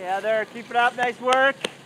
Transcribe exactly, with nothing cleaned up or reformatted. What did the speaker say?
Yeah, there, keep it up, nice work.